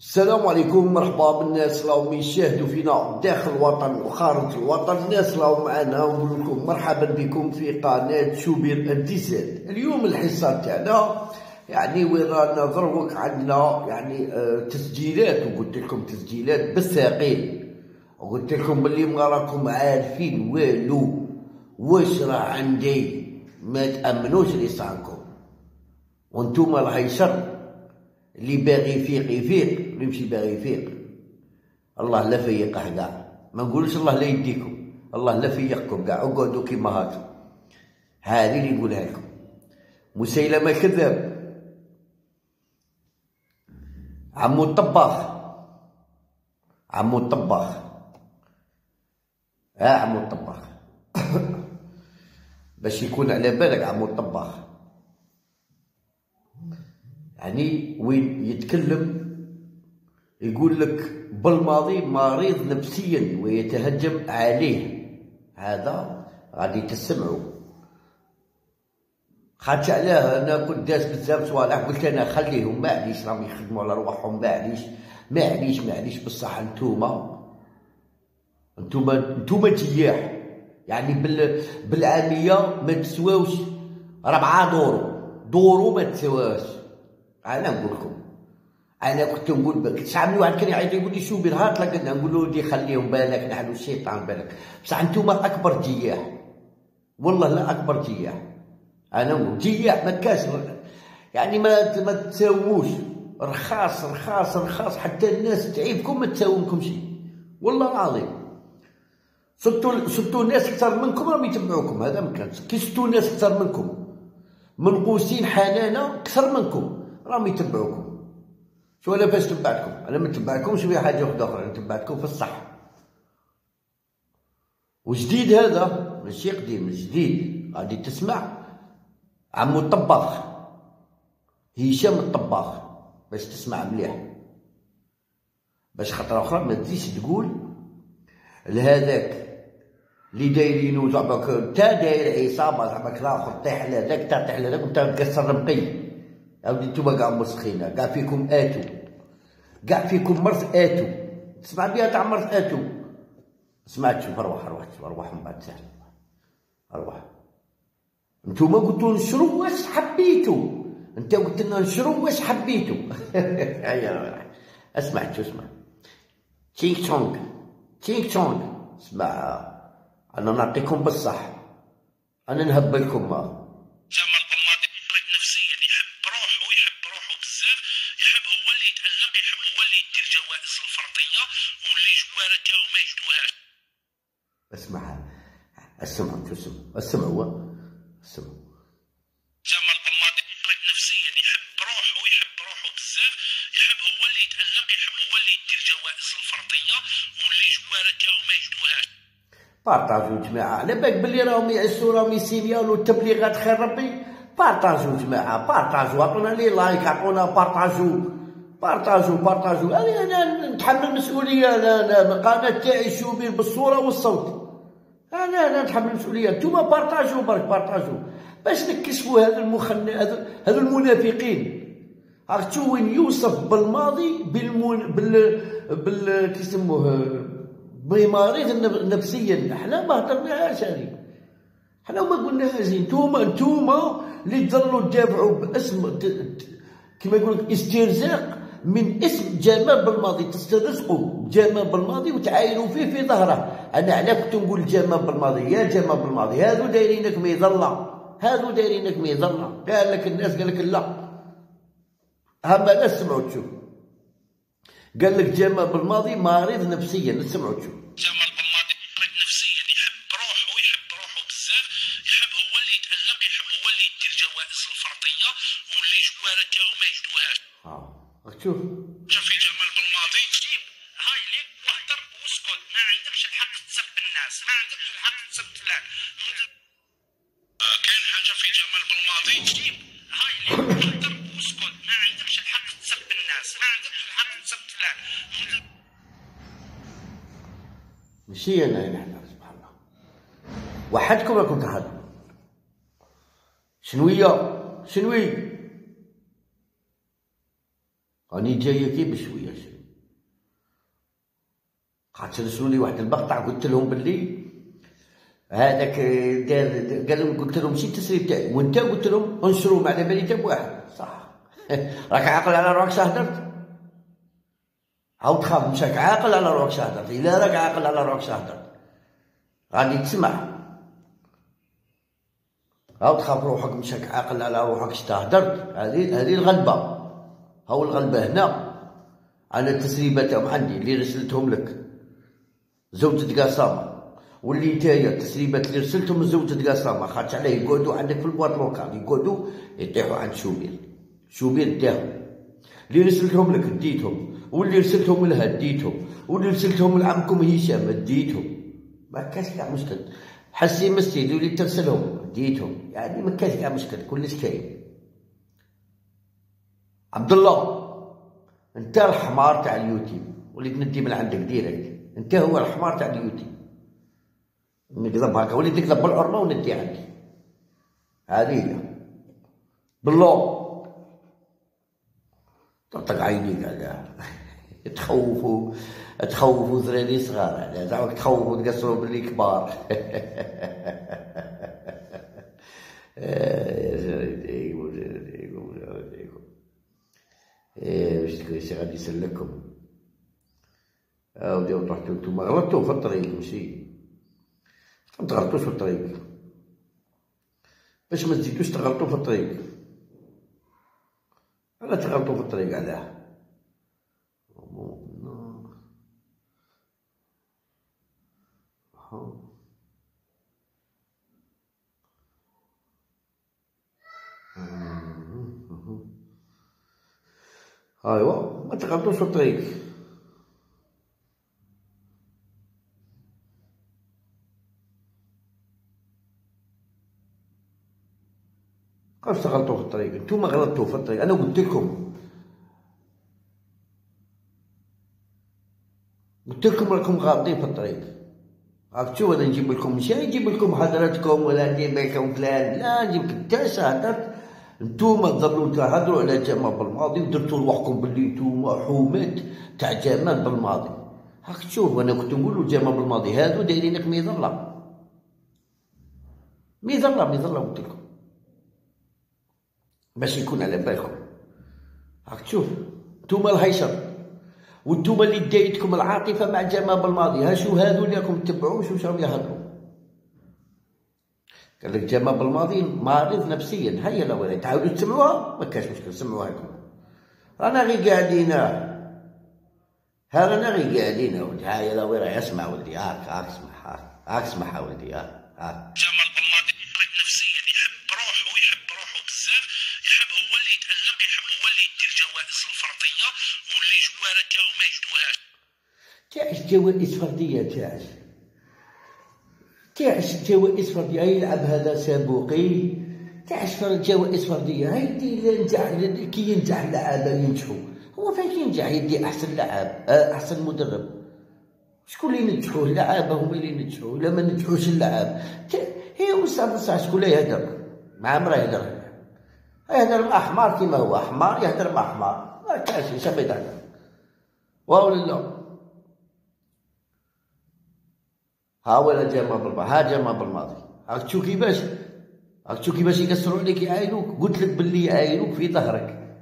السلام عليكم، مرحبا بالناس راهم يشاهدوا فينا داخل الوطن وخارج الوطن. الناس راهم معنا ونقول لكم مرحبا بكم في قناه شوبير ديز. اليوم الحصه تاعنا يعني وين رانا دروك عندنا يعني تسجيلات، وقلت لكم تسجيلات بالثقيل، وقلت لكم بلي ما راكم عارفين والو واش راه عندي، ما تامنوش لسانكم وانتم راه يشر. اللي باغي يفيق يفيق، اللي ماشي باغي يفيق الله لا فيقه كاع، ما نقولش الله لا يديكم، الله لا فيقكم كاع، اقعدوا كيما هاكم. هذه اللي نقولها لكم. مسيلمة كذاب، عمو الطباخ، عمو الطباخ، ها عمو الطباخ باش يكون على بالك عمو الطباخ يعني وين يتكلم يقول لك بلماضي مريض نفسيا ويتهجم عليه. هذا غادي تسمعوا خاطش علاه. انا كنت داس بزاف صوالح، قلت انا خليهم معليش راهم يخدموا على رواحهم، معليش بصح انتوما تياح يعني بالعاميه ما تسواوش 4 دورو ما تسواوش. انا نقول لكم، انا كنت نقول بك تعملوا واحد كان يعيط يقول لي شوبير هات لك، نقول له ودي خليهم بالك نحلوا الشيطان بالك، بصح انتوما اكبر جياح والله، لا اكبر جياح. انا نقول جياح ما كاش يعني ما تساووش، رخاص رخاص رخاص حتى الناس تعيبكم ما تساومكم شيء والله العظيم. صدتوا ناس اكثر منكم راهم يتبعوكم، هذا ما كانش كي صدتوا ناس اكثر منكم منقوسين حنانه اكثر منكم راهم يتبعوكم. شو انا باش تبعتكم؟ انا ما نتبعكمش في حاجه وحده اخرى، انا نتبعكم في الصح. وجديد هذا ماشي قديم، جديد غادي تسمع عمو الطباخ هشام الطباخ باش تسمع مليح، باش خطره اخرى ما تزيدش تقول لهذاك اللي دايرينو زعما تا داير عصابه زعما كلا اخر طيح على هذاك تا طيح على هذاك وانت مكسر ربقي. عاودي نتوما كاع مسخينه، كاع فيكم اتو، كاع فيكم مرض اتو، تسمع بها تاع مرض اتو، سمعت شوف ارواح من بعد سهل ارواح. نتوما قلتو نشرو واش حبيتو، انت قلت لنا نشرو واش حبيتو هيا اسمع شو اسمع تشينغ تشونغ تشينغ تشونغ. اسمع انا نعطيكم بالصح، انا نهبلكم اسمع. زعما البلماضي مريض نفسيا، يحب روحه بزاف، يحب هو اللي يتألق، يحب هو اللي يدير جوائز الفردية واللي جواره تاعو ما يجدوهاش. بارطاجيو جماعة، على بالك بلي راهم يعسوا راهم يسيليالو التبليغات خير ربي. بارطاجيو جماعة، بارطاجيو، عطونا لي لايك، عطونا بارطاجيو. أنا نتحمل المسؤولية، أنا القناة تاعي شوبير بالصورة والصوت. انا نتحمل المسؤوليه، نتوما بارطاجيو برك بارطاجيو باش نكشفوا هذا هذو المنافقين. عرفتوا وين يوصف بالماضي كيسموه بمريض نفسيا، حنا ما هضرناهاش هذه، حنا ما قلناهاش. نتوما اللي تظلوا تدافعوا باسم كما يقول لك استرزاق من اسم جمال بلماضي، تسترزقوا جمال بلماضي وتعاينوا فيه في ظهره. انا على كنت نقول جمال بلماضي يا جمال بلماضي، هادو دايرينك ميظله، قال لك الناس، قال لك لا هما لا سمعوا تشوف، قال لك جمال بلماضي مريض نفسيا، سمعوا تشوف. جمال بلماضي مريض نفسيا، يحب روحه بزاف، يحب هو اللي يتألق، يحب هو اللي يدير جوائز الفرديه واللي جواره تاعو ما يجدوهاش. شوف في جمال بلماضي هاي لي واهدر واسكت، ما عندكش الحق تسب الناس، ما عندكش الحق تسب فلان. كاين حاجه في جمال بلماضي هاي لي واهدر واسكت، ما عندكش الحق تسب الناس، ما عندكش الحق تسب فلان. ماشي انا هنا سبحان الله، وحدكم راكم تهضروا شنويه راني جايه كي بشويه شويه. قعدت رسلوا لي واحد المقطع قلت لهم باللي هذاك دار، قالوا قلت لهم شي التسريب تاعي وانت قلت لهم انشروا على بالي تاع واحد صح. راك عاقل على روحك شهدرت؟ عاود خاف مشاك عاقل على روحك شهدرت. الا راك عاقل على روحك شهدرت غادي تسمع. عاود خاف روحك مشاك عاقل على روحك شهدرت. هذه الغلبه، هاو الغلبه هنا على التسريبه تاعهم عندي اللي رسلتهم لك زوجة قاسامة، واللي نتايا التسريبات اللي رسلتهم لزوجة قاسامة خاطش عليه يقعدوا عندك في البواط لوكال، يقعدوا يطيحوا عند شوبير. شوبير داهم اللي رسلتهم لك ديتهم، واللي رسلتهم لها ديتهم، واللي رسلتهم لعمكم هشام ديتهم. ما كانش كاع مشكل. حسي مسيد اللي ترسلهم ديتهم، يعني ما كانش كاع مشكل، كلش كاين. عبد الله انت الحمار تاع اليوتيوب، وليت ندي من عندك ديريكت. انت هو الحمار تاع اليوتيوب، نكذب هكا وليت نكذب بالعرمه وندي عندي. هذه هي بالله تعطيك عينيك على تخوفوا زراري صغار، على زعما تخوفوا تقصروا باللي كبار. واش غادي يسلككم؟ أودي وطحتو نتوما غلطتو في الطريق، ماشي متغلطوش في الطريق باش ما تزيدوش تغلطو في الطريق. علاه تغلطو في الطريق؟ علاه أيوا ما تغلطوش في الطريق. واش تغلطوا في الطريق؟ نتوما غلطتوا في الطريق. انا قلت لكم راكم غالطين في الطريق. عرفتوا انا نجيب لكم، ماشي نجيب لكم حضراتكم ولا ديماكم فلان، لا نجيب لكم حتى شهدرت. نتوما تضلوا تهضروا على جمال بلماضي ودرتوا لوحكم باللي نتوما حومات تاع جمال بلماضي. هاك تشوف انا كنت نقولوا جمال بلماضي هادو دايرينك ميضله ميضله ميضله، قلت لكم باش يكون على بالكم. راك تشوف نتوما الهيشر وانتوما اللي دايتكم العاطفه مع جمال بلماضي. ها شو هادو اللي راكم تتبعوش واش راهم يهضروا؟ قال لك جمال بلماضي مريض نفسيا. هيا لو غادي تعاودوا تسمعوها ما كاش مشكل، سمعوها لكم. رانا غير قاعدين، ها رانا غير قاعدين ولدي. هيا لو راه اسمع ولدي، هاك اسمع، هاك اسمع ولدي. ها جمال بلماضي مريض نفسيا، يحب روحه، يحب روحه بزاف، يحب هو اللي يتألق، يحب هو اللي يدير جوائز الفردية واللي جوارة تاعو ما يجدوهاش. تاعش جوائز فردية، تاعش جوائز فردية. يلعب هذا سابقي، تاعش جوائز فردية. هايدي ينجح، كي ينجح اللعابة ينجحوا. هو فين ينجح؟ يدي أحسن لعاب، أحسن مدرب. شكون اللي ينجحوه؟ اللعابة هما اللي ينجحوه. إلا ما نجحوش اللعاب هي وسع بصح. شكون اللي يهدر مع عمره يهدر؟ يهدر مع حمار كيما هو، حمار يهدر مع حمار، ما كاش اش ما يهدر. واو لا ها ولا جمال بلماضي، ها جمال بلماضي. راك تشوف كيفاش، راك تشوف كيفاش يكسروا عليك، يعاينوك. قلت لك باللي يعاينوك في ظهرك.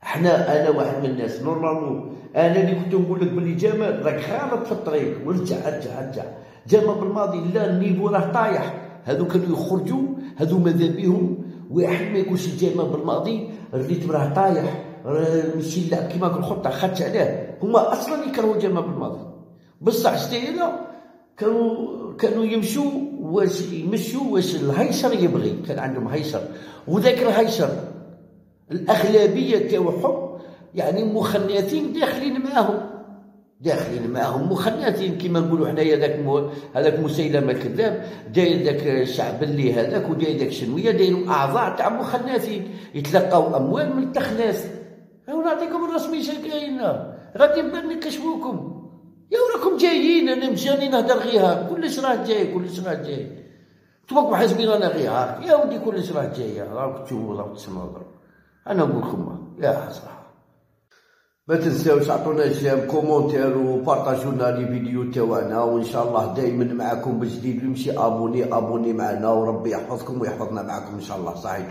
حنا انا واحد من الناس نورمالمون، انا اللي كنت نقول لك باللي جمال راك خالط في الطريق، ورجع رجع. جمال بلماضي لا، النيفو راه طايح. هذو كانوا يخرجوا، هذو ماذا بيهم. واحد ما يكونش جمال بلماضي الريتم راه طايح، ماشي يلعب كيما كل خطه. خدش عليه، هما اصلا يكرهوا جمال بلماضي بصح شتينا كانوا يمشوا واش يمشوا واش الهيشر يبغي. كان عندهم هيشر، وذاك الهيشر الاغلبيه تاعهم يعني مخنثين داخلين معاهم مخنثين كيما نقولوا حنايا. هذاك مسيلمه الكذاب داير ذاك الشعب اللي هذاك، وداير ذاك الشنويه دايروا اعضاء تاع مخنثين يتلقاو اموال من التخناس. ها نعطيكم الرسمي شكاينا، غادي نبان نكشفوكم. يا راكم جايين، انا مجاني نهضر غير هاك. كلش راه جاي، كلش راه جاي. توقعوا حسبي رانا غير هاك يا ودي، كلش راه جاي. راك تشوفوا راك تسمعوا، انا نقول لكم يا صح. ما تنساوش عطونا جيم كومونتير وبارطاجونا لي فيديو تاعنا، وان شاء الله دائما معكم بجديد. ويمشي ابوني معنا، وربي يحفظكم ويحفظنا معكم ان شاء الله. صحيح.